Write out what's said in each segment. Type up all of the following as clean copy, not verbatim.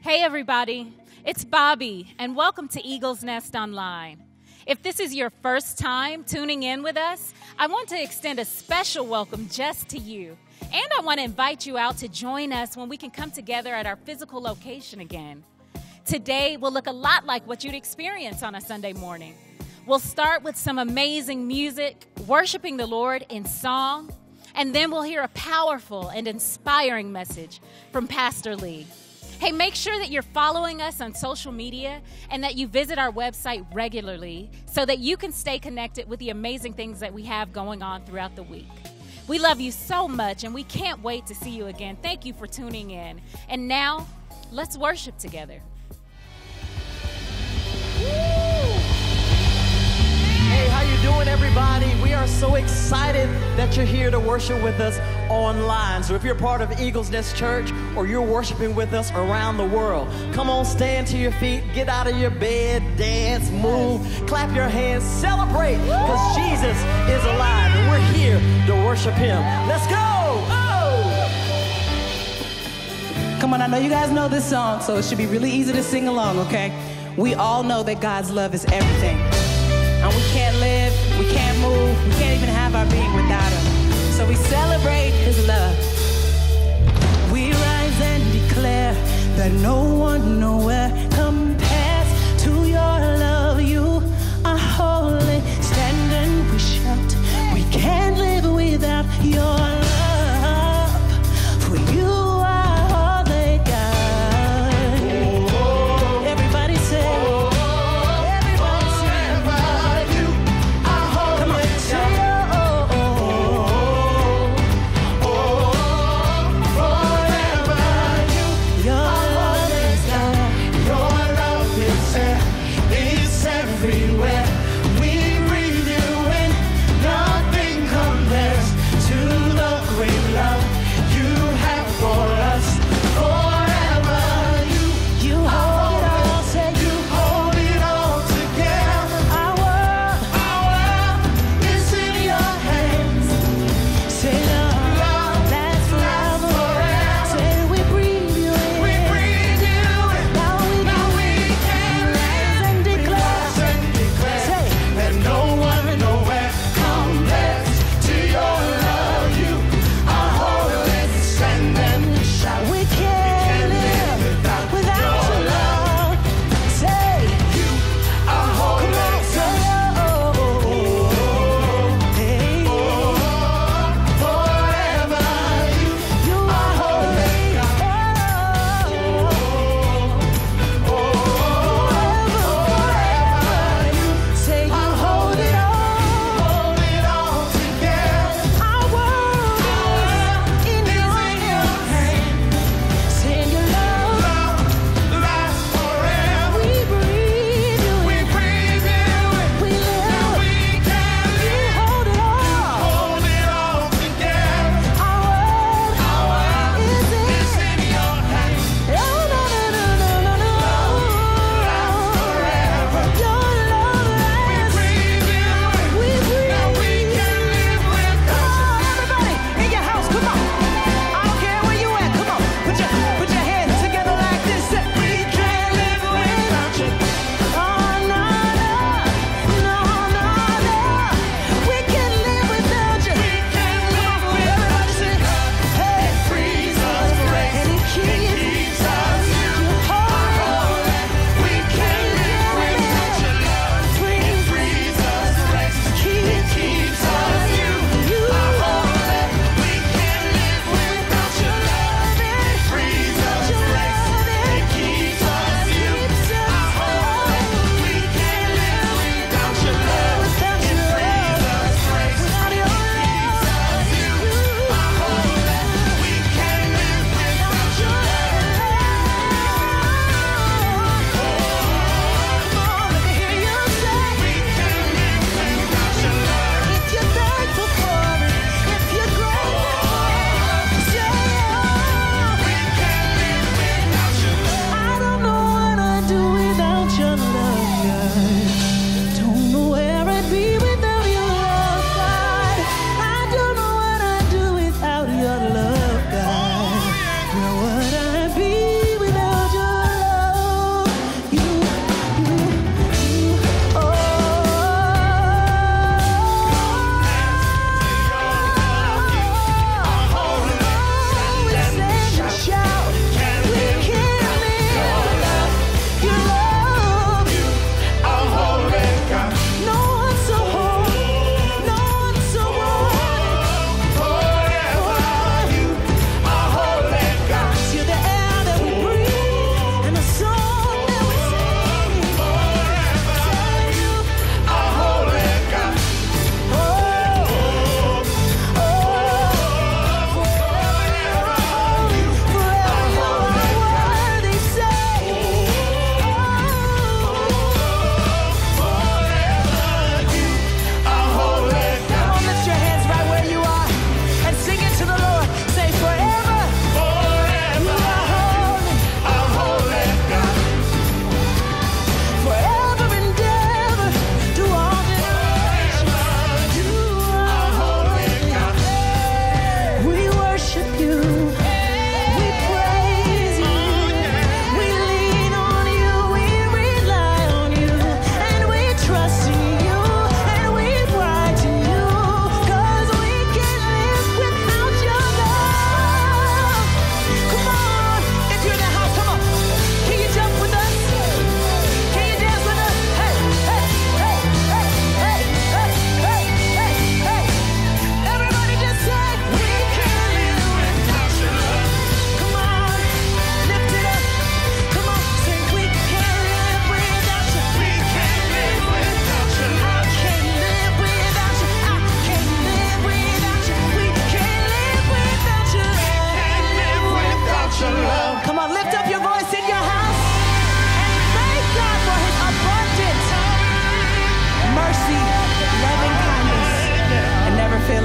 Hey everybody, it's Bobby and welcome to Eagle's Nest Online. If this is your first time tuning in with us, I want to extend a special welcome just to you. And I want to invite you out to join us when we can come together at our physical location again. Today will look a lot like what you'd experience on a Sunday morning. We'll start with some amazing music, worshiping the Lord in song, and then we'll hear a powerful and inspiring message from Pastor Lee. Hey, make sure that you're following us on social media and that you visit our website regularly so that you can stay connected with the amazing things that we have going on throughout the week. We love you so much and we can't wait to see you again. Thank you for tuning in. And now, let's worship together. Hey, how you doing, everybody? We are so excited that you're here to worship with us online. So if you're part of Eagle's Nest Church or you're worshiping with us around the world, come on, stand to your feet, get out of your bed, dance, move, clap your hands, celebrate, because Jesus is alive and we're here to worship him. Let's go! Oh! Come on, I know you guys know this song, so it should be really easy to sing along, okay? We all know that God's love is everything. And we can't live, we can't move, we can't even have our being without him. So we celebrate his love. We rise and declare that no one nowhere compares to your love. You are holy. Stand and we shout. We can't live without your love. For you are holy, God. Everybody say.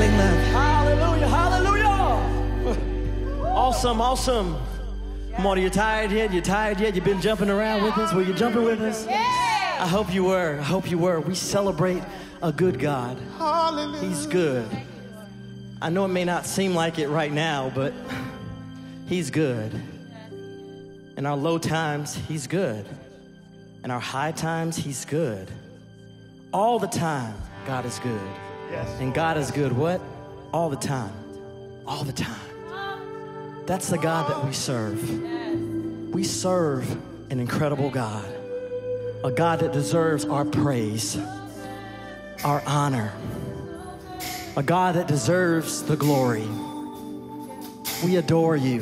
unfailing love. Hallelujah, hallelujah. Awesome, awesome. Marty, you tired yet? You tired yet? You been jumping around with us? Were you jumping with us? I hope you were. I hope you were. We celebrate a good God. Hallelujah. He's good. I know it may not seem like it right now, but he's good. In our low times, he's good. In our high times, he's good. All the time, God is good. Yes. And God is good what? All the time. All the time. That's the God that we serve. We serve an incredible God. A God that deserves our praise, our honor. A God that deserves the glory. We adore you.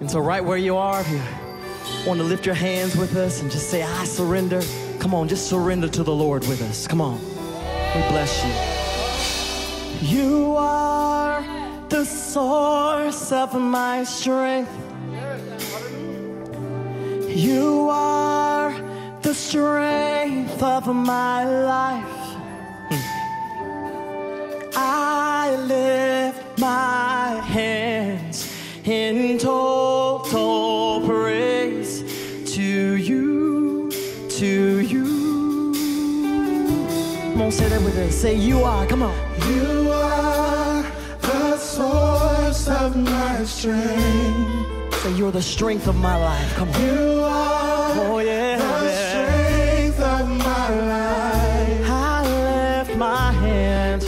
And so right where you are, if you want to lift your hands with us and just say, I surrender. Come on, just surrender to the Lord with us. Come on. We bless you. You are the source of my strength. You are the strength of my life. I lift my hands in total praise to you, to you. Come on, say that with us. Say you are, come on. You are the source of my strength. Say you're the strength of my life, come on. You are the strength of my life. I lift my hands.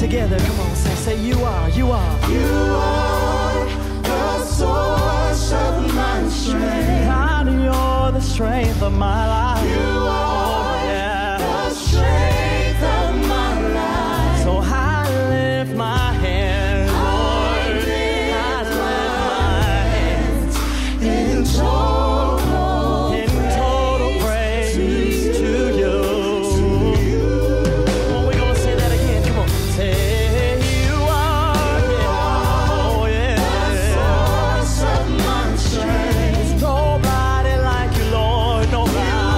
Together, come on, say you are, you are. You are the source of my strength. God, you're the strength of my life. You are the strength of my life. So I lift my hands, Lord. I lift my hands in total praise to you. Nobody like you, Lord, nobody. You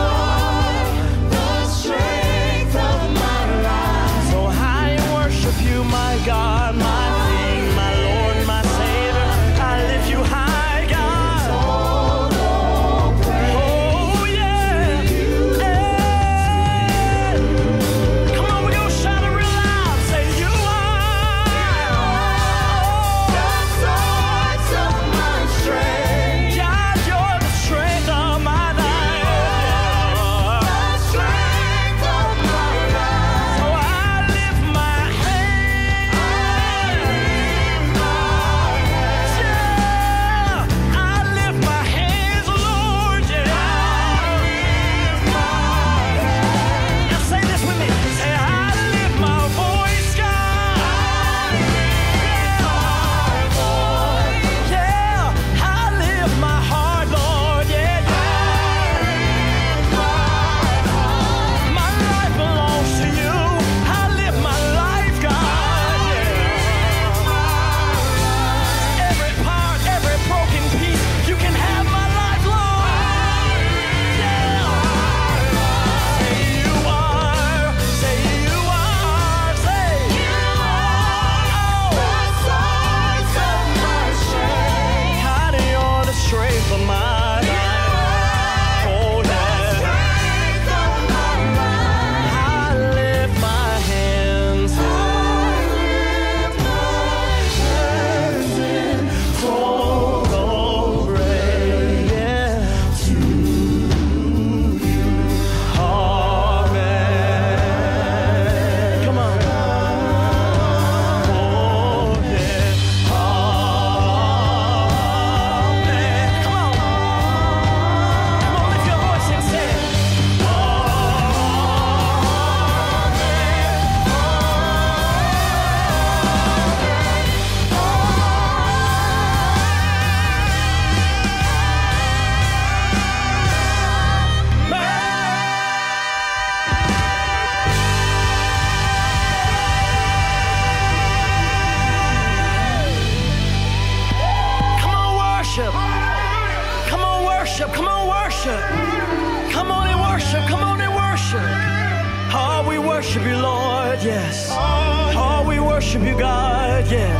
worship you, Lord, yes. Oh, we worship you, God, yeah.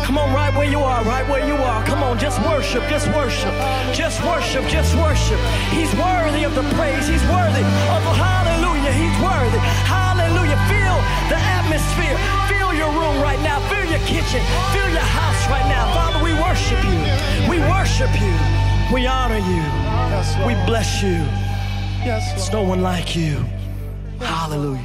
Come on, right where you are, right where you are. Come on, just worship, just worship, just worship, just worship. He's worthy of the praise. He's worthy of the hallelujah. He's worthy. Hallelujah. Feel the atmosphere. Feel your room right now. Feel your kitchen. Feel your house right now. Father, we worship you. We worship you. We honor you. Yes, we bless you. Yes, there's no one like you. Hallelujah.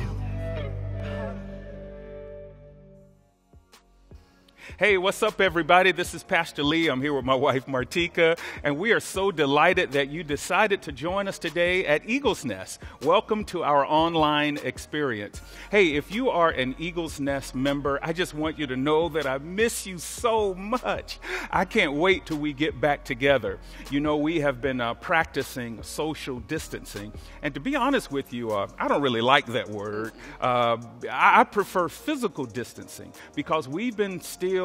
Hey, what's up, everybody? This is Pastor Lee. I'm here with my wife, Martika, and we are so delighted that you decided to join us today at Eagle's Nest. Welcome to our online experience. Hey, if you are an Eagle's Nest member, I just want you to know that I miss you so much. I can't wait till we get back together. You know, we have been practicing social distancing, and to be honest with you, I don't really like that word. I prefer physical distancing because we've been still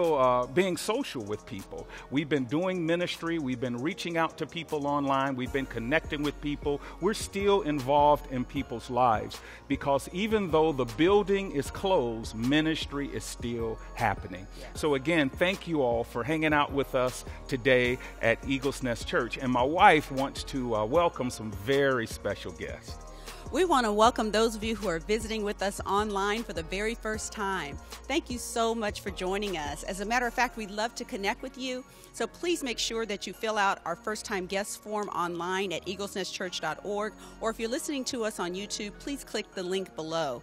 being social with people. We've been doing ministry. We've been reaching out to people online. We've been connecting with people. We're still involved in people's lives because even though the building is closed, ministry is still happening. So again, thank you all for hanging out with us today at Eagle's Nest Church. And my wife wants to welcome some very special guests. We want to welcome those of you who are visiting with us online for the very first time. Thank you so much for joining us. As a matter of fact, we'd love to connect with you, so please make sure that you fill out our first-time guest form online at eaglesnestchurch.org, or if you're listening to us on YouTube, please click the link below.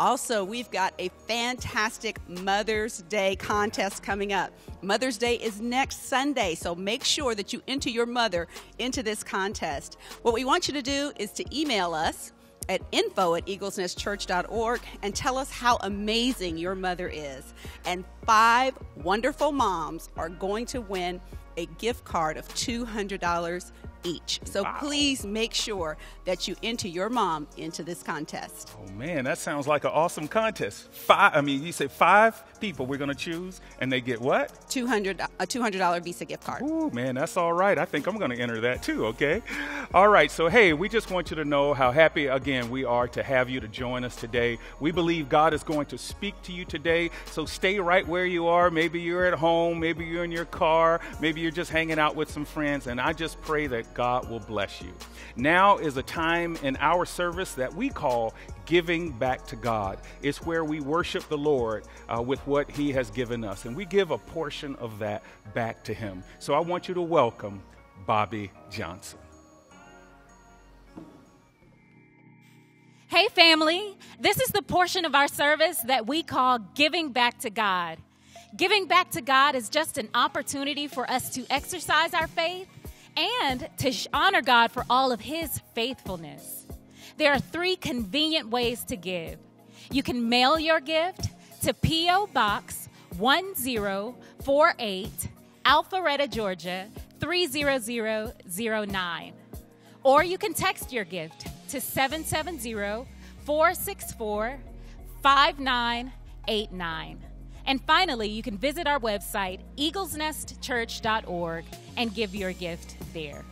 Also, we've got a fantastic Mother's Day contest coming up. Mother's Day is next Sunday, so make sure that you enter your mother into this contest. What we want you to do is to email us at info@eaglesnestchurch.org and tell us how amazing your mother is. And 5 wonderful moms are going to win a gift card of $200 each. So wow. Please make sure that you enter your mom into this contest. Oh man, that sounds like an awesome contest. You say 5 people we're going to choose and they get what? $200 Visa gift card. Oh man, that's all right. I think I'm going to enter that too, okay? All right, so hey, we just want you to know how happy again we are to have you to join us today. We believe God is going to speak to you today, so stay right where you are. Maybe you're at home, maybe you're in your car, maybe you're just hanging out with some friends, and I just pray that God will bless you. Now is a time in our service that we call giving back to God. It's where we worship the Lord with what he has given us, and we give a portion of that back to him. So I want you to welcome Bobby Johnson. Hey family, this is the portion of our service that we call giving back to God. Giving back to God is just an opportunity for us to exercise our faith and to honor God for all of his faithfulness. There are 3 convenient ways to give. You can mail your gift to P.O. Box 1048, Alpharetta, Georgia 30009. Or you can text your gift to 770-464-5989. And finally, you can visit our website, eaglesnestchurch.org, and give your gift there.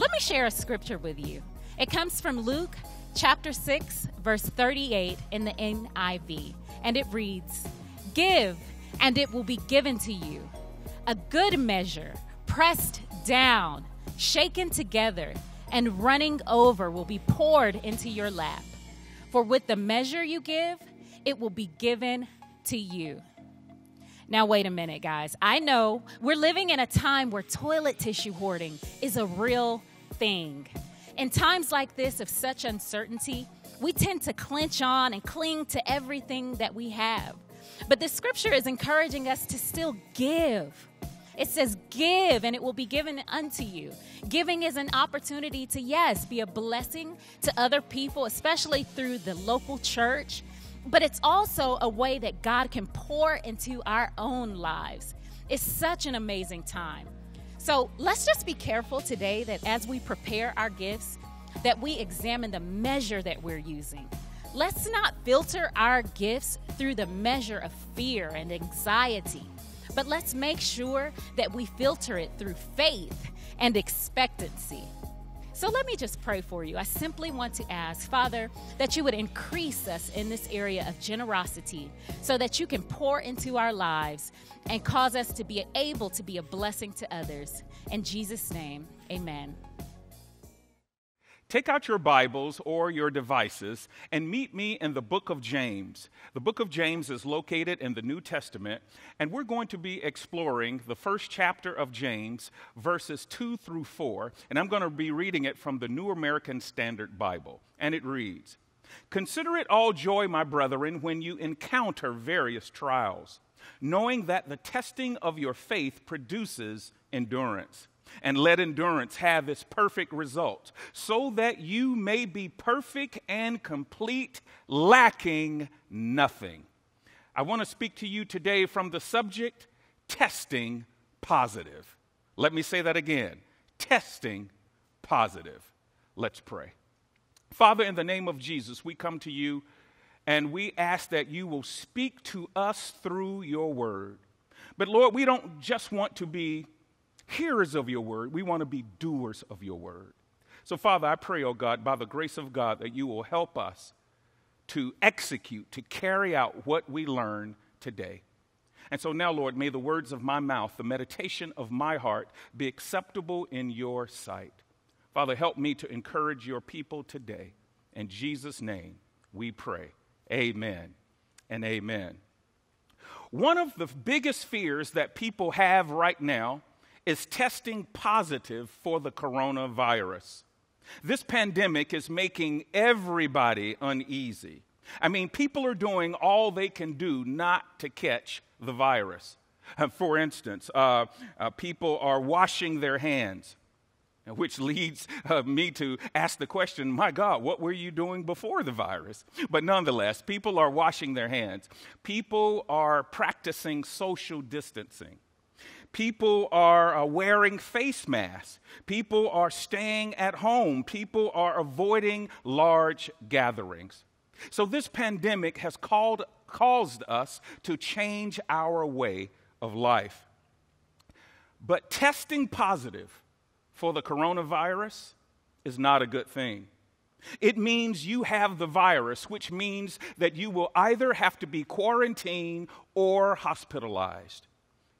Let me share a scripture with you. It comes from Luke chapter 6, verse 38 in the NIV, and it reads, "Give, and it will be given to you. A good measure, pressed down, shaken together, and running over will be poured into your lap. For with the measure you give, it will be given to you." Now, wait a minute, guys. I know we're living in a time where toilet tissue hoarding is a real thing. In times like this of such uncertainty, we tend to clench on and cling to everything that we have. But the scripture is encouraging us to still give. It says, "Give, and it will be given unto you." Giving is an opportunity to, yes, be a blessing to other people, especially through the local church. But it's also a way that God can pour into our own lives. It's such an amazing time. So let's just be careful today that as we prepare our gifts, that we examine the measure that we're using. Let's not filter our gifts through the measure of fear and anxiety, but let's make sure that we filter it through faith and expectancy. So let me just pray for you. I simply want to ask, Father, that you would increase us in this area of generosity so that you can pour into our lives and cause us to be able to be a blessing to others. In Jesus' name, amen. Take out your Bibles or your devices and meet me in the book of James. The book of James is located in the New Testament, and we're going to be exploring the first chapter of James, verses 2-4, and I'm going to be reading it from the New American Standard Bible, and it reads, "Consider it all joy, my brethren, when you encounter various trials, knowing that the testing of your faith produces endurance. And let endurance have its perfect result, so that you may be perfect and complete, lacking nothing." I want to speak to you today from the subject, testing positive. Let me say that again, testing positive. Let's pray. Father, in the name of Jesus, we come to you and we ask that you will speak to us through your word. But Lord, we don't just want to be hearers of your word, we want to be doers of your word. So Father, I pray, oh God, by the grace of God, that you will help us to execute, to carry out what we learn today. And so now, Lord, may the words of my mouth, the meditation of my heart, be acceptable in your sight. Father, help me to encourage your people today. In Jesus' name, we pray. Amen and amen. One of the biggest fears that people have right now is testing positive for the coronavirus. This pandemic is making everybody uneasy. I mean, people are doing all they can do not to catch the virus. For instance, people are washing their hands, which leads me to ask the question, my God, what were you doing before the virus? But nonetheless, people are washing their hands. People are practicing social distancing. People are wearing face masks. People are staying at home. People are avoiding large gatherings. So this pandemic has caused us to change our way of life. But testing positive for the coronavirus is not a good thing. It means you have the virus, which means that you will either have to be quarantined or hospitalized.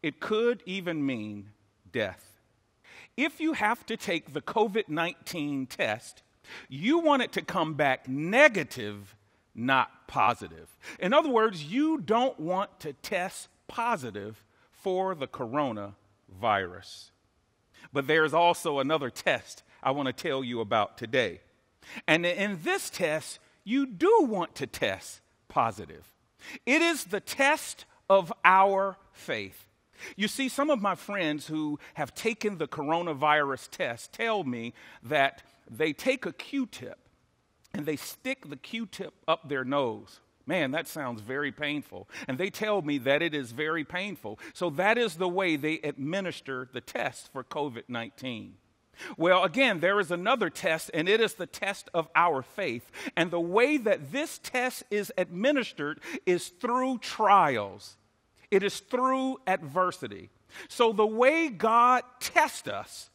It could even mean death. If you have to take the COVID-19 test, you want it to come back negative, not positive. In other words, you don't want to test positive for the coronavirus. But there's also another test I want to tell you about today. And in this test, you do want to test positive. It is the test of our faith. You see, some of my friends who have taken the coronavirus test tell me that they take a Q-tip and they stick the Q-tip up their nose. Man, that sounds very painful. And they tell me that it is very painful. So that is the way they administer the test for COVID-19. Well, again, there is another test, and it is the test of our faith. And the way that this test is administered is through trials. It is through adversity. So the way God tests us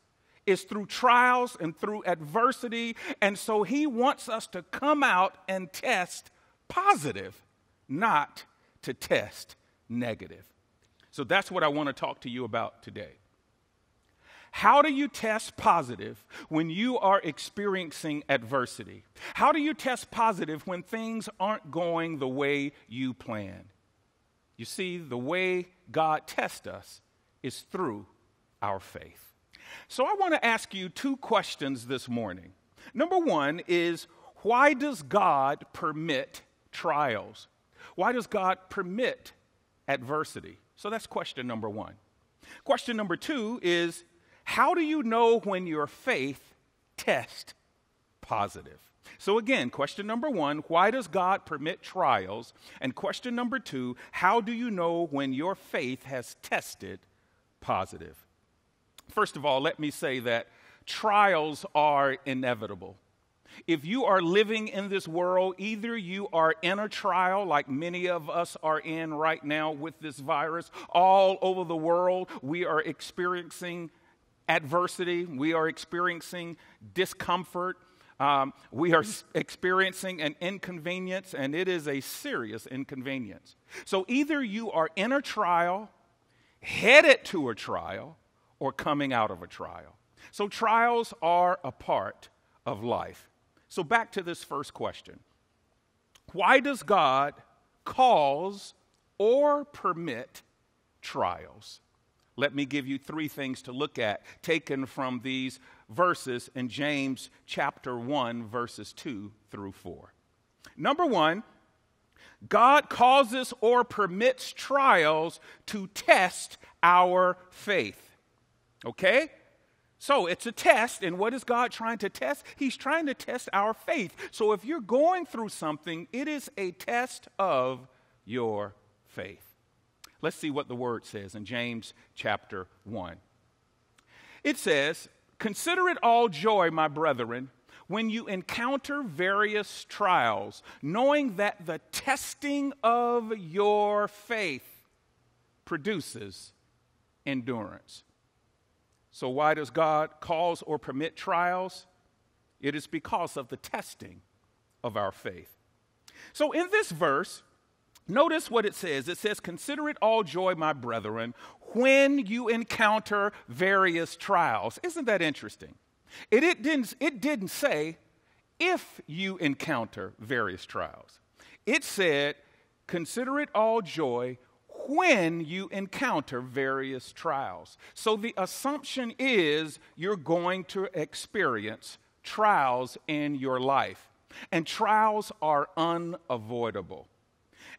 is through trials and through adversity. And so he wants us to come out and test positive, not to test negative. So that's what I want to talk to you about today. How do you test positive when you are experiencing adversity? How do you test positive when things aren't going the way you planned? You see, the way God tests us is through our faith. So I want to ask you two questions this morning. Number one is, why does God permit trials? Why does God permit adversity? So that's question number one. Question number two is, how do you know when your faith tests positive? So again, question number one, why does God permit trials? And question number two, how do you know when your faith has tested positive? First of all, let me say that trials are inevitable. If you are living in this world, either you are in a trial like many of us are in right now with this virus. All over the world, we are experiencing adversity, we are experiencing discomfort, we are experiencing an inconvenience, and it is a serious inconvenience. So either you are in a trial, headed to a trial, or coming out of a trial. So trials are a part of life. So back to this first question. Why does God cause or permit trials? Let me give you three things to look at, taken from these verses in James chapter 1, verses 2 through 4. Number one, God causes or permits trials to test our faith. Okay? So it's a test, and what is God trying to test? He's trying to test our faith. So if you're going through something, it is a test of your faith. Let's see what the word says in James chapter 1. It says, "Consider it all joy, my brethren, when you encounter various trials, knowing that the testing of your faith produces endurance." So why does God cause or permit trials? It is because of the testing of our faith. So in this verse, notice what it says. It says, "Consider it all joy, my brethren, when you encounter various trials." Isn't that interesting? It didn't say if you encounter various trials. It said, "Consider it all joy when you encounter various trials." So the assumption is you're going to experience trials in your life, and trials are unavoidable.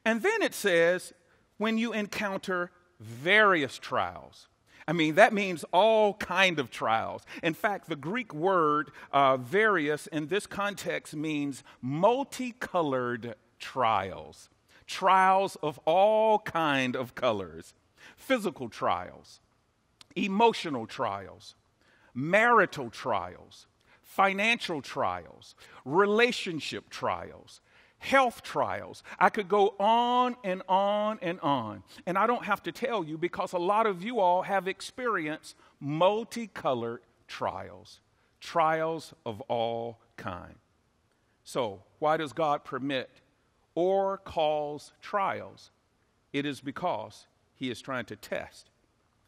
And then it says, when you encounter various trials. I mean, that means all kind of trials. In fact, the Greek word various in this context means multicolored trials. Trials of all kind of colors. Physical trials, emotional trials, marital trials, financial trials, relationship trials, health trials. I could go on and on and on. And I don't have to tell you, because a lot of you all have experienced multicolored trials. Trials of all kind. So why does God permit or cause trials? It is because he is trying to test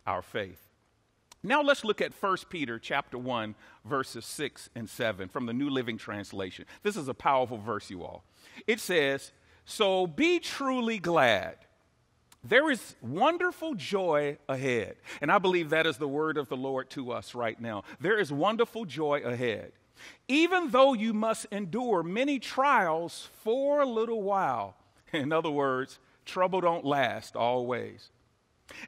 our faith. Now let's look at 1 Peter chapter 1, verses 6 and 7 from the New Living Translation. This is a powerful verse, you all. It says, "So be truly glad. There is wonderful joy ahead." And I believe that is the word of the Lord to us right now. There is wonderful joy ahead. "Even though you must endure many trials for a little while." In other words, trouble don't last always.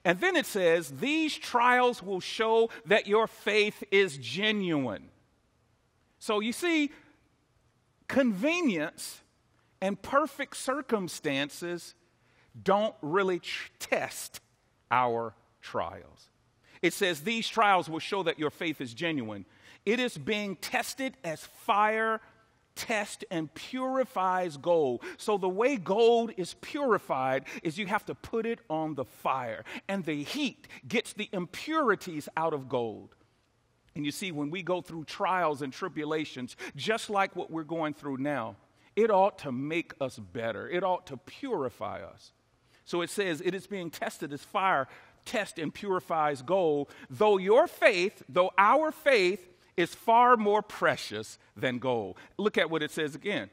And then it says, "These trials will show that your faith is genuine." So you see, convenience and perfect circumstances don't really test our trials. It says, "These trials will show that your faith is genuine. It is being tested as fire tests and purifies gold." So the way gold is purified is you have to put it on the fire, and the heat gets the impurities out of gold. And you see, when we go through trials and tribulations, just like what we're going through now, it ought to make us better. It ought to purify us. So it says, "It is being tested as fire tests and purifies gold, though your faith, though our faith, is far more precious than gold." Look at what it says again.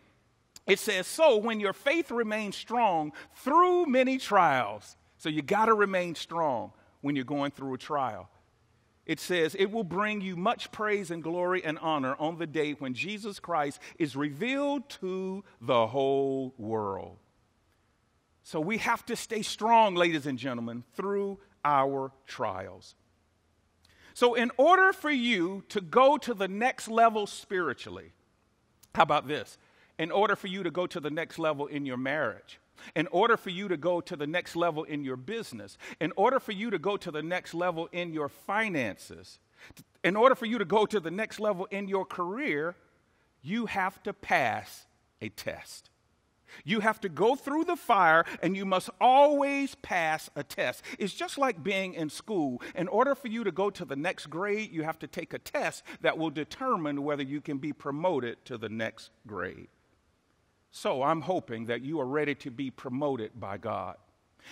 It says, "So when your faith remains strong through many trials." So you got to remain strong when you're going through a trial. It says, "It will bring you much praise and glory and honor on the day when Jesus Christ is revealed to the whole world." So we have to stay strong, ladies and gentlemen, through our trials. So in order for you to go to the next level spiritually, how about this? In order for you to go to the next level in your marriage, in order for you to go to the next level in your business, in order for you to go to the next level in your finances, in order for you to go to the next level in your career, you have to pass a test. You have to go through the fire, and you must always pass a test. It's just like being in school. In order for you to go to the next grade, you have to take a test that will determine whether you can be promoted to the next grade. So I'm hoping that you are ready to be promoted by God.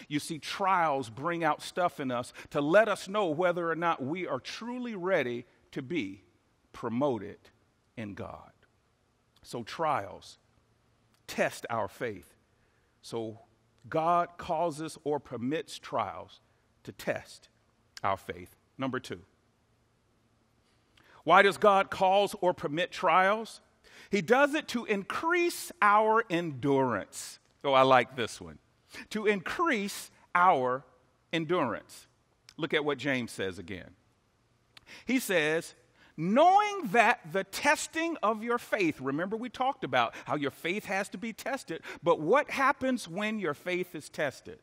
You see, trials bring out stuff in us to let us know whether or not we are truly ready to be promoted in God. So trials test our faith. So God causes or permits trials to test our faith. Number two, why does God cause or permit trials? He does it to increase our endurance. Oh, I like this one. To increase our endurance. Look at what James says again. He says, knowing that the testing of your faith, remember we talked about how your faith has to be tested, but what happens when your faith is tested?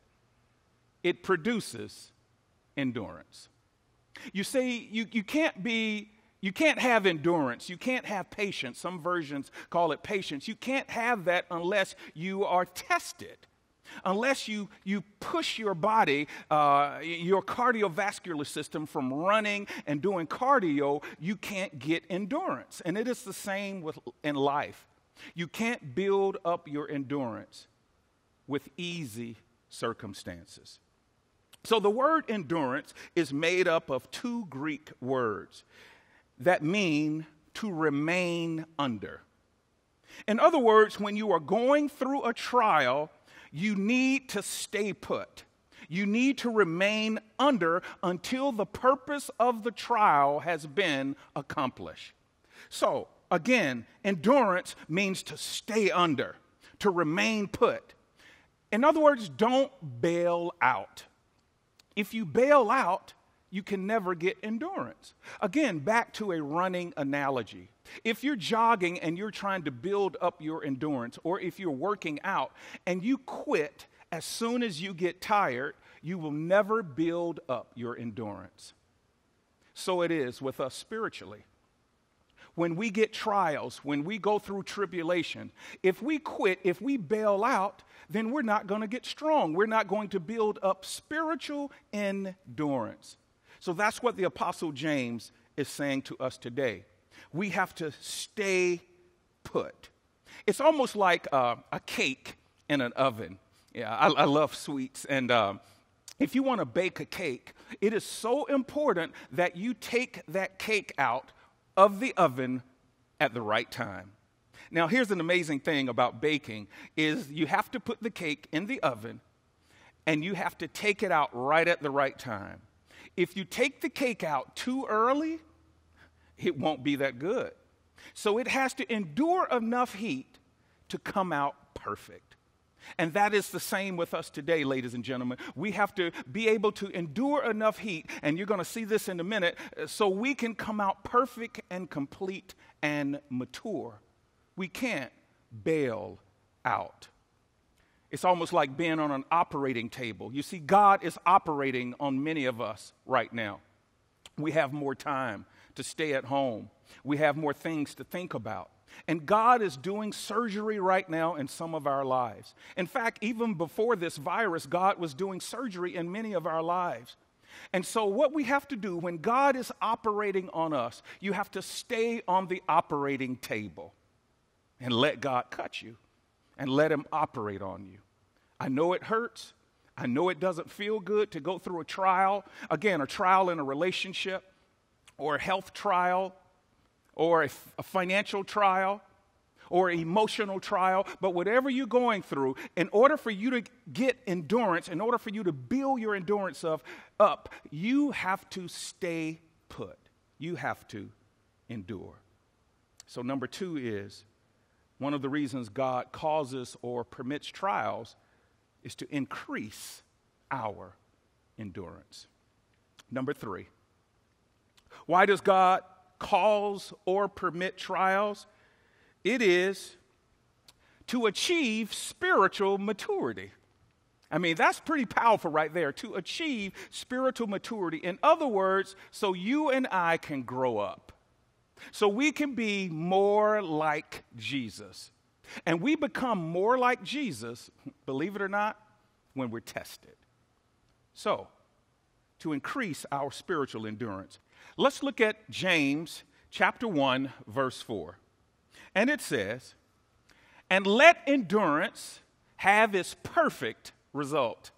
It produces endurance. You see, you can't have endurance. You can't have patience. Some versions call it patience. You can't have that unless you are tested. Unless you push your body, your cardiovascular system from running and doing cardio, you can't get endurance. And it is the same in life. You can't build up your endurance with easy circumstances. So the word endurance is made up of two Greek words that mean to remain under. In other words, when you are going through a trial, you need to stay put. You need to remain under until the purpose of the trial has been accomplished. So, again, endurance means to stay under, to remain put. In other words, don't bail out. If you bail out, you can never get endurance. Again, back to a running analogy. If you're jogging and you're trying to build up your endurance, or if you're working out and you quit as soon as you get tired, you will never build up your endurance. So it is with us spiritually. When we get trials, when we go through tribulation, if we quit, if we bail out, then we're not going to get strong. We're not going to build up spiritual endurance. So that's what the Apostle James is saying to us today. We have to stay put. It's almost like a cake in an oven. Yeah, I love sweets. And if you want to bake a cake, it is so important that you take that cake out of the oven at the right time. Now, here's an amazing thing about baking is you have to put the cake in the oven and you have to take it out right at the right time. If you take the cake out too early, it won't be that good. So it has to endure enough heat to come out perfect. And that is the same with us today, ladies and gentlemen. We have to be able to endure enough heat, and you're going to see this in a minute, so we can come out perfect and complete and mature. We can't bail out. It's almost like being on an operating table. You see, God is operating on many of us right now. We have more time to stay at home. We have more things to think about. And God is doing surgery right now in some of our lives. In fact, even before this virus, God was doing surgery in many of our lives. And so what we have to do when God is operating on us, you have to stay on the operating table and let God cut you and let him operate on you. I know it hurts. I know it doesn't feel good to go through a trial. Again, a trial in a relationship or a health trial or a financial trial or emotional trial. But whatever you're going through, in order for you to get endurance, in order for you to build your endurance up, you have to stay put. You have to endure. So number two is, one of the reasons God causes or permits trials is to increase our endurance. Number three, why does God cause or permit trials? It is to achieve spiritual maturity. I mean, that's pretty powerful right there, to achieve spiritual maturity. In other words, so you and I can grow up. So we can be more like Jesus. And we become more like Jesus, believe it or not, when we're tested. So, to increase our spiritual endurance, let's look at James chapter 1, verse 4. And it says, "And let endurance have its perfect result,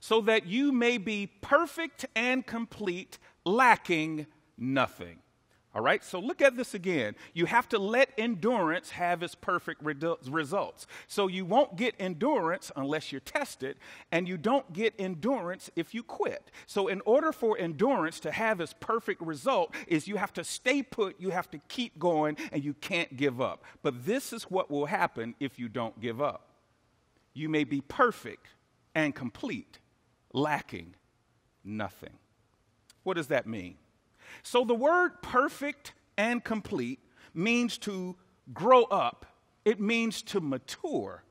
so that you may be perfect and complete, lacking nothing." All right, so look at this again. You have to let endurance have its perfect results. So you won't get endurance unless you're tested, and you don't get endurance if you quit. So in order for endurance to have its perfect result is you have to stay put, you have to keep going, and you can't give up. But this is what will happen if you don't give up. You may be perfect and complete, lacking nothing. What does that mean? So the word perfect and complete means to grow up. It means to mature.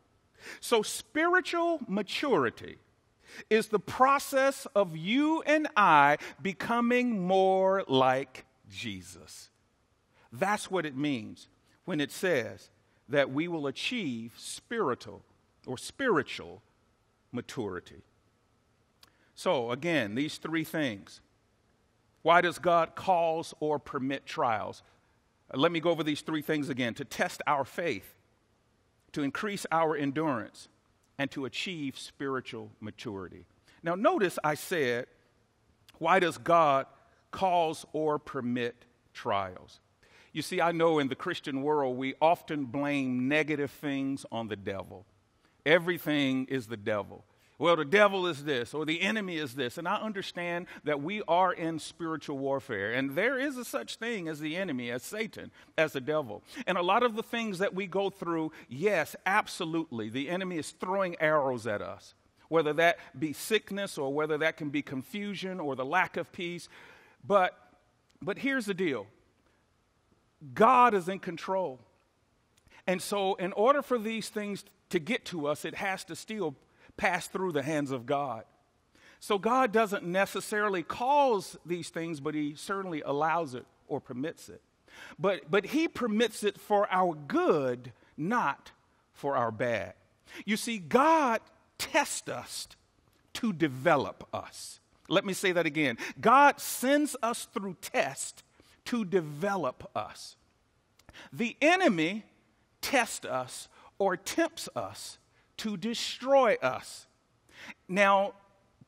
So spiritual maturity is the process of you and I becoming more like Jesus. That's what it means when it says that we will achieve spiritual maturity. So again, these three things. Why does God cause or permit trials? Let me go over these three things again. To test our faith, to increase our endurance, and to achieve spiritual maturity. Now notice I said, why does God cause or permit trials? You see, I know in the Christian world, we often blame negative things on the devil. Everything is the devil. Well, the devil is this, or the enemy is this. And I understand that we are in spiritual warfare. And there is a such thing as the enemy, as Satan, as the devil. And a lot of the things that we go through, yes, absolutely, the enemy is throwing arrows at us. Whether that be sickness, or whether that can be confusion, or the lack of peace. But here's the deal. God is in control. And so in order for these things to get to us, it has to still pass through the hands of God. So God doesn't necessarily cause these things, but he certainly allows it or permits it. But he permits it for our good, not for our bad. You see, God tests us to develop us. Let me say that again. God sends us through tests to develop us. The enemy tests us or tempts us to destroy us. Now,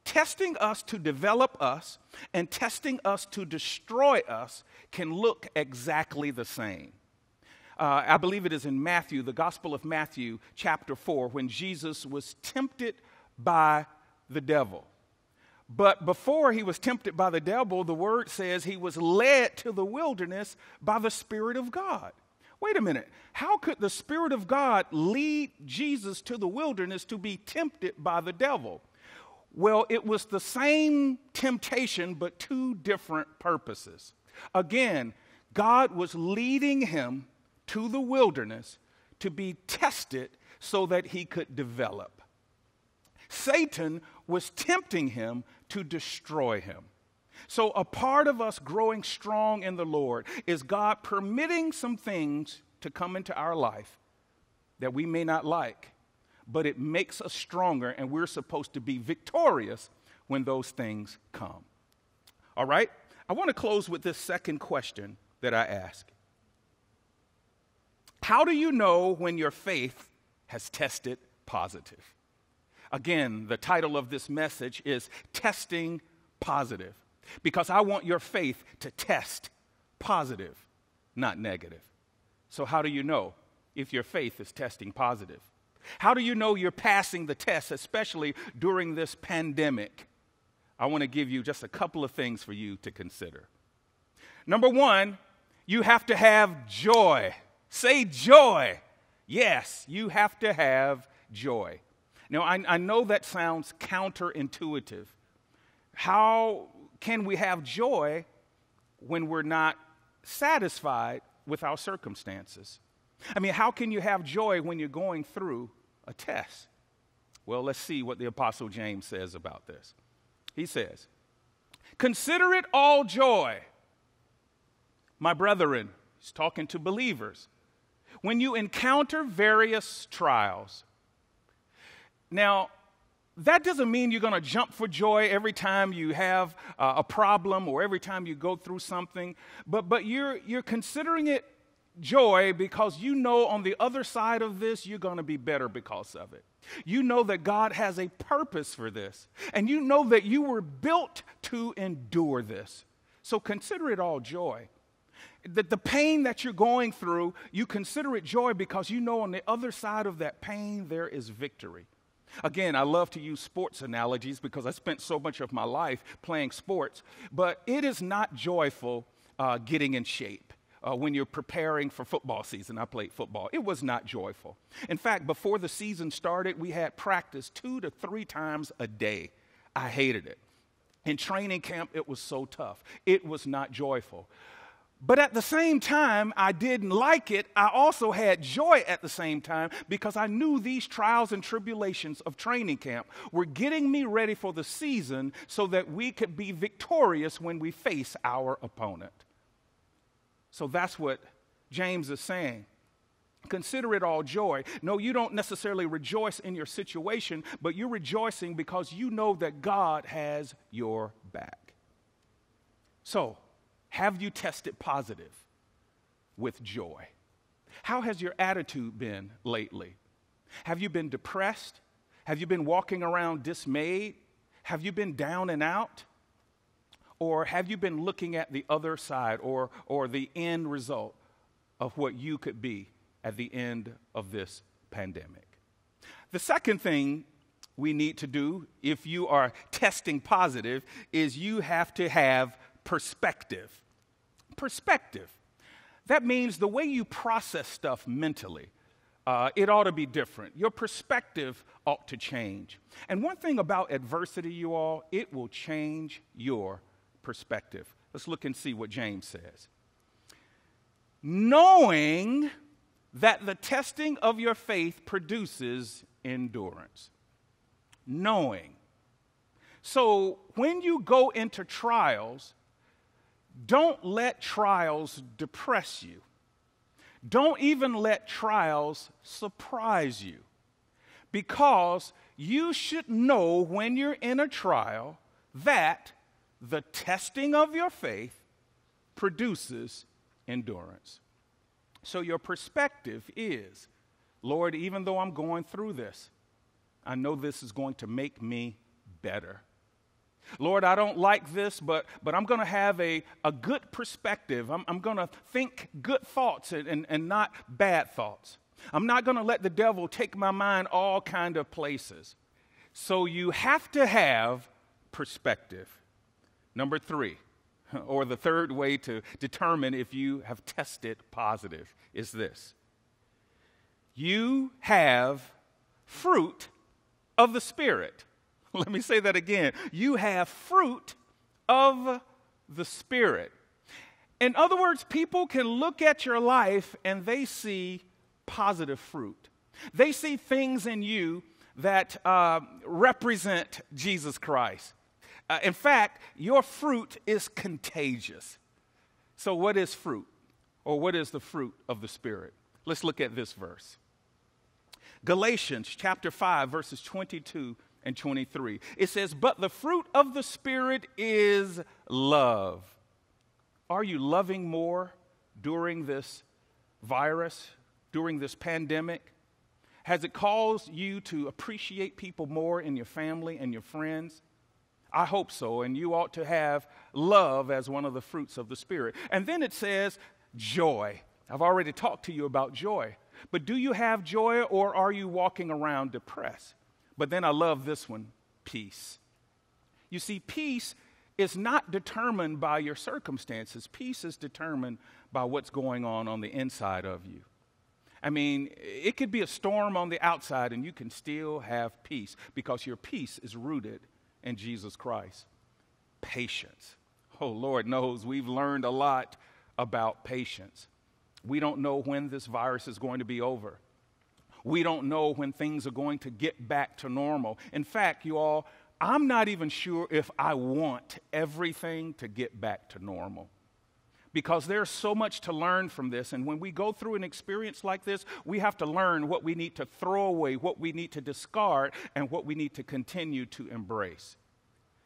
testing us to develop us and testing us to destroy us can look exactly the same. I believe it is in Matthew, the Gospel of Matthew, chapter 4, when Jesus was tempted by the devil. But before he was tempted by the devil, the word says he was led to the wilderness by the Spirit of God. Wait a minute, how could the Spirit of God lead Jesus to the wilderness to be tempted by the devil? Well, it was the same temptation, but two different purposes. Again, God was leading him to the wilderness to be tested so that he could develop. Satan was tempting him to destroy him. So a part of us growing strong in the Lord is God permitting some things to come into our life that we may not like, but it makes us stronger, and we're supposed to be victorious when those things come. All right? I want to close with this second question that I ask. How do you know when your faith has tested positive? Again, the title of this message is Testing Positive. Because I want your faith to test positive, not negative. So how do you know if your faith is testing positive? How do you know you're passing the test, especially during this pandemic? I want to give you just a couple of things for you to consider. Number one, you have to have joy. Say joy. Yes, you have to have joy. Now, I know that sounds counterintuitive. How can we have joy when we're not satisfied with our circumstances? I mean, how can you have joy when you're going through a test? Well, let's see what the Apostle James says about this. He says, "Consider it all joy, my brethren," he's talking to believers, when you encounter various trials. Now, that doesn't mean you're going to jump for joy every time you have a problem or every time you go through something, but you're considering it joy because you know on the other side of this, you're going to be better because of it. You know that God has a purpose for this, and you know that you were built to endure this. So consider it all joy. That the pain that you're going through, you consider it joy because you know on the other side of that pain, there is victory. Again, I love to use sports analogies because I spent so much of my life playing sports, but it is not joyful getting in shape. When you're preparing for football season, I played football. It was not joyful. In fact, before the season started, we had practice 2 to 3 times a day. I hated it. In training camp, it was so tough. It was not joyful. But at the same time, I didn't like it. I also had joy at the same time because I knew these trials and tribulations of training camp were getting me ready for the season so that we could be victorious when we face our opponent. So that's what James is saying. Consider it all joy. No, you don't necessarily rejoice in your situation, but you're rejoicing because you know that God has your back. So, have you tested positive with joy? How has your attitude been lately? Have you been depressed? Have you been walking around dismayed? Have you been down and out? Or have you been looking at the other side or the end result of what you could be at the end of this pandemic? The second thing we need to do if you are testing positive is you have to have perspective. Perspective. That means the way you process stuff mentally. It ought to be different. Your perspective ought to change. And one thing about adversity, you all, it will change your perspective. Let's look and see what James says. Knowing that the testing of your faith produces endurance. Knowing. So when you go into trials, don't let trials depress you. Don't even let trials surprise you, because you should know when you're in a trial that the testing of your faith produces endurance. So your perspective is, Lord, even though I'm going through this, I know this is going to make me better. Lord, I don't like this, but I'm going to have a good perspective. I'm going to think good thoughts and not bad thoughts. I'm not going to let the devil take my mind all kind of places. So you have to have perspective. Number three, or the third way to determine if you have tested positive, is this. You have fruit of the Spirit. Let me say that again. You have fruit of the Spirit. In other words, people can look at your life and they see positive fruit. They see things in you that represent Jesus Christ. In fact, your fruit is contagious. So what is fruit? Or what is the fruit of the Spirit? Let's look at this verse. Galatians chapter 5, verses 22 and 23. It says, but the fruit of the Spirit is love. Are you loving more during this virus, during this pandemic? Has it caused you to appreciate people more in your family and your friends? I hope so, and you ought to have love as one of the fruits of the Spirit. And then it says joy. I've already talked to you about joy. But do you have joy, or are you walking around depressed? But then I love this one, peace. You see, peace is not determined by your circumstances. Peace is determined by what's going on the inside of you. I mean, it could be a storm on the outside, and you can still have peace because your peace is rooted in Jesus Christ. Patience. Oh, Lord knows we've learned a lot about patience. We don't know when this virus is going to be over. We don't know when things are going to get back to normal. In fact, you all, I'm not even sure if I want everything to get back to normal. because there's so much to learn from this. And when we go through an experience like this, we have to learn what we need to throw away, what we need to discard, and what we need to continue to embrace.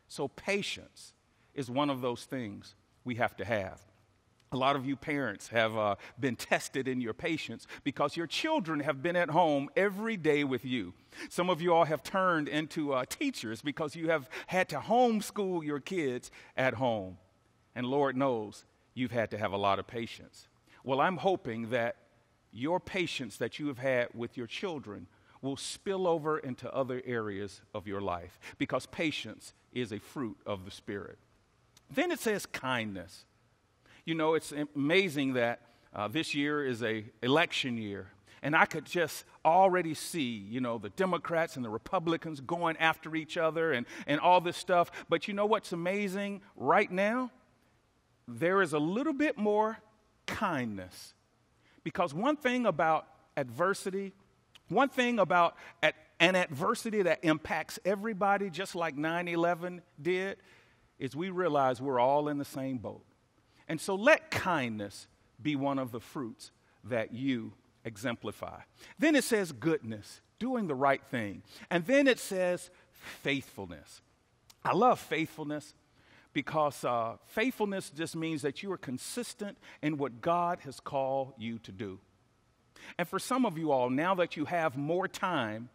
So patience is one of those things we have to have. A lot of you parents have been tested in your patience because your children have been at home every day with you. Some of you all have turned into teachers because you have had to homeschool your kids at home. And Lord knows you've had to have a lot of patience. Well, I'm hoping that your patience that you have had with your children will spill over into other areas of your life, because patience is a fruit of the Spirit. Then it says kindness. You know, it's amazing that this year is an election year, and I could just already see, you know, the Democrats and the Republicans going after each other and all this stuff. But you know what's amazing right now? There is a little bit more kindness, because one thing about adversity, one thing about an adversity that impacts everybody just like 9/11 did, is we realize we're all in the same boat. And so let kindness be one of the fruits that you exemplify. Then it says goodness, doing the right thing. And then it says faithfulness. I love faithfulness, because faithfulness just means that you are consistent in what God has called you to do. And for some of you all, now that you have more time,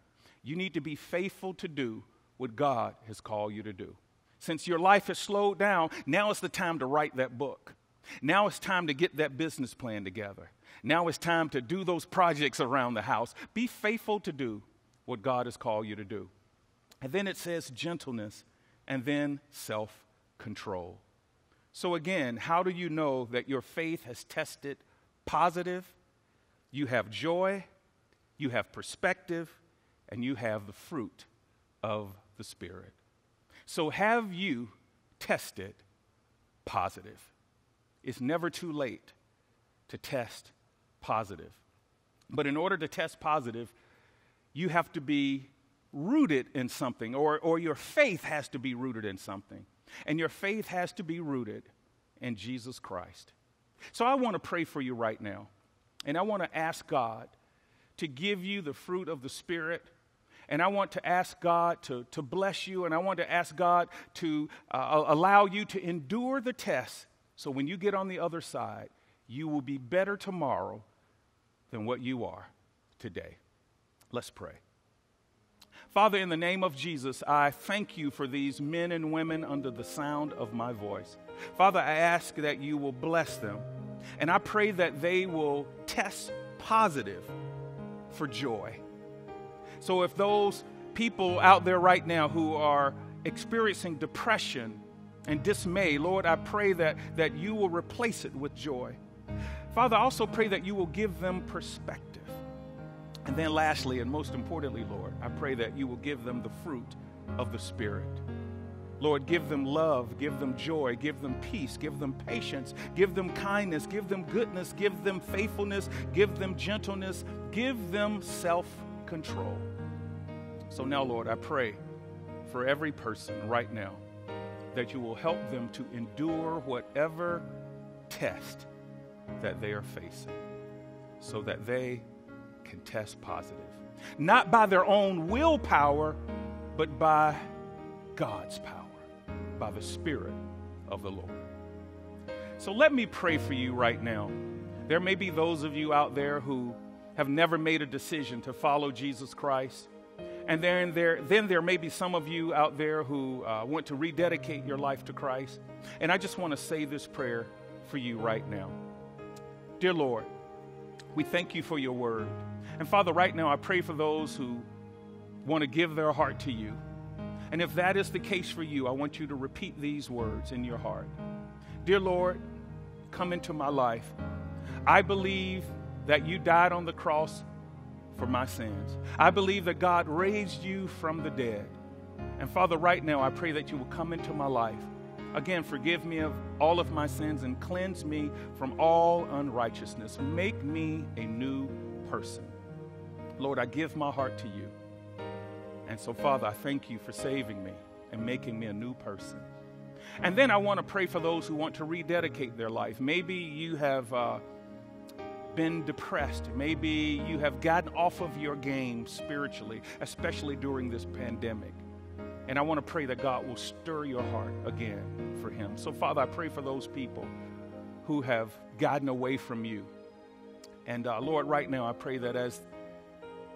you need to be faithful to do what God has called you to do. Since your life has slowed down, now is the time to write that book. Now it's time to get that business plan together. Now it's time to do those projects around the house. Be faithful to do what God has called you to do. And then it says gentleness, and then self-control. So again, how do you know that your faith has tested positive? You have joy, you have perspective, and you have the fruit of the Spirit. So have you tested positive? It's never too late to test positive. But in order to test positive, you have to be rooted in something, or your faith has to be rooted in something. And your faith has to be rooted in Jesus Christ. So I want to pray for you right now. And I want to ask God to give you the fruit of the Spirit. And I want to ask God to bless you, and I want to ask God to allow you to endure the test, so when you get on the other side, you will be better tomorrow than what you are today. Let's pray. Father, in the name of Jesus, I thank you for these men and women under the sound of my voice. Father, I ask that you will bless them, and I pray that they will test positive for joy. So if those people out there right now who are experiencing depression and dismay, Lord, I pray that you will replace it with joy. Father, I also pray that you will give them perspective. And then lastly, and most importantly, Lord, I pray that you will give them the fruit of the Spirit. Lord, give them love, give them joy, give them peace, give them patience, give them kindness, give them goodness, give them faithfulness, give them gentleness, give them self-control. So now, Lord, I pray for every person right now that you will help them to endure whatever test that they are facing, so that they can test positive, not by their own willpower, but by God's power, by the Spirit of the Lord. So let me pray for you right now. There may be those of you out there who have never made a decision to follow Jesus Christ. And then there may be some of you out there who want to rededicate your life to Christ. And I just want to say this prayer for you right now. Dear Lord, we thank you for your word. And Father, right now I pray for those who want to give their heart to you. And if that is the case for you, I want you to repeat these words in your heart. Dear Lord, come into my life. I believe that you died on the cross for my sins. I believe that God raised you from the dead. And Father, right now, I pray that you will come into my life. Again, forgive me of all of my sins and cleanse me from all unrighteousness. Make me a new person. Lord, I give my heart to you. And so, Father, I thank you for saving me and making me a new person. And then I want to pray for those who want to rededicate their life. Maybe you have been depressed. Maybe you have gotten off of your game spiritually, especially during this pandemic. And I want to pray that God will stir your heart again for him. So, Father, I pray for those people who have gotten away from you. And, Lord, right now I pray that as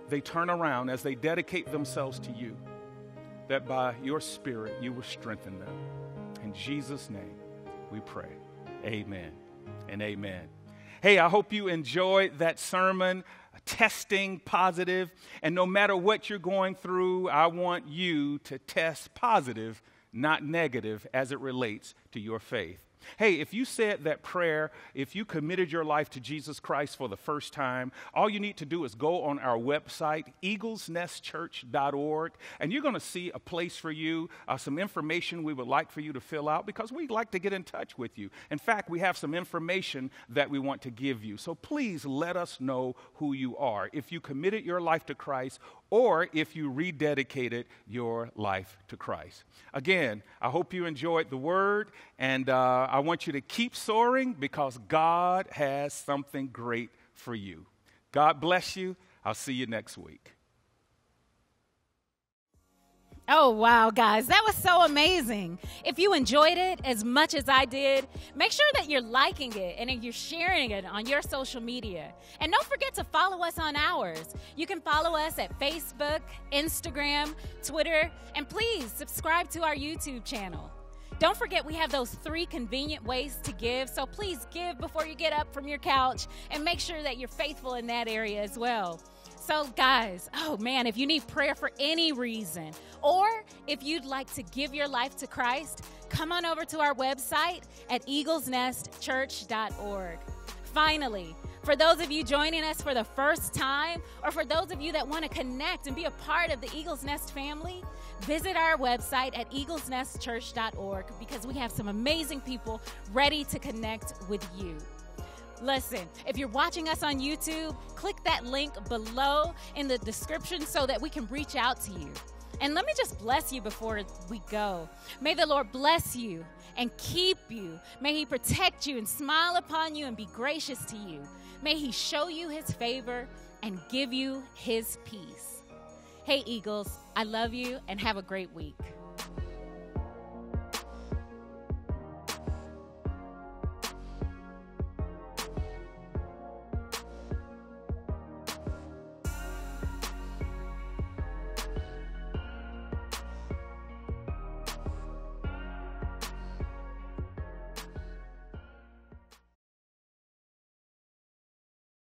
they turn around, as they dedicate themselves to you, that by your Spirit you will strengthen them. In Jesus' name we pray. Amen and amen. Hey, I hope you enjoyed that sermon, testing positive. And no matter what you're going through, I want you to test positive, not negative, as it relates to your faith. Hey, if you said that prayer, if you committed your life to Jesus Christ for the first time, all you need to do is go on our website, eaglesnestchurch.org, and you're going to see a place for you, some information we would like for you to fill out, because we'd like to get in touch with you. In fact, we have some information that we want to give you. So please let us know who you are, if you committed your life to Christ or if you rededicated your life to Christ. Again, I hope you enjoyed the word, and I want you to keep soaring, because God has something great for you. God bless you. I'll see you next week. Oh, wow, guys, that was so amazing. If you enjoyed it as much as I did, make sure that you're liking it and you're sharing it on your social media. And don't forget to follow us on ours. You can follow us at Facebook, Instagram, Twitter, and please subscribe to our YouTube channel. Don't forget, we have those 3 convenient ways to give, so please give before you get up from your couch, and make sure that you're faithful in that area as well. So guys, oh man, if you need prayer for any reason, or if you'd like to give your life to Christ, come on over to our website at eaglesnestchurch.org. Finally, for those of you joining us for the first time, or for those of you that want to connect and be a part of the Eagle's Nest family, visit our website at eaglesnestchurch.org, because we have some amazing people ready to connect with you. Listen, if you're watching us on YouTube, click that link below in the description so that we can reach out to you. And let me just bless you before we go. May the Lord bless you and keep you. May he protect you and smile upon you and be gracious to you. May he show you his favor and give you his peace. Hey, Eagles, I love you, and have a great week.